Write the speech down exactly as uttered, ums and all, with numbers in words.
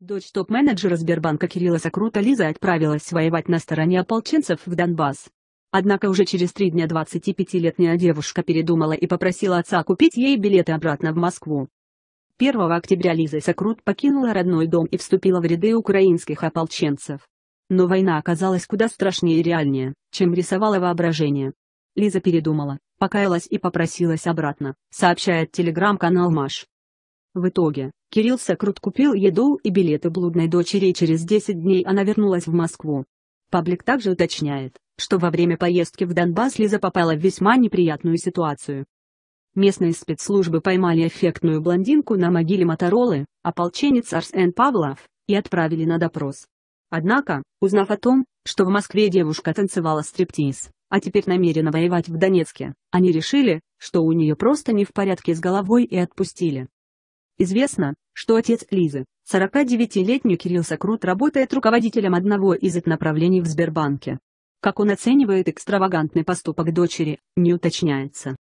Дочь топ-менеджера Сбербанка Кирилла Сокрута Лиза отправилась воевать на стороне ополченцев в Донбасс. Однако уже через три дня двадцатипятилетняя девушка передумала и попросила отца купить ей билеты обратно в Москву. первого октября Лиза Сокрут покинула родной дом и вступила в ряды украинских ополченцев. Но война оказалась куда страшнее и реальнее, чем рисовало воображение. Лиза передумала, покаялась и попросилась обратно, сообщает телеграм-канал Mash. В итоге, Кирилл Сокрут купил еду и билеты блудной дочери, и через десять дней она вернулась в Москву. Паблик также уточняет, что во время поездки в Донбасс Лиза попала в весьма неприятную ситуацию. Местные спецслужбы поймали эффектную блондинку на могиле Моторолы, ополченец Арсен Павлов, и отправили на допрос. Однако, узнав о том, что в Москве девушка танцевала стриптиз, а теперь намерена воевать в Донецке, они решили, что у нее просто не в порядке с головой, и отпустили. Известно, что отец Лизы, сорокадевятилетний Кирилл Сокрут, работает руководителем одного из направлений в Сбербанке. Как он оценивает экстравагантный поступок дочери, не уточняется.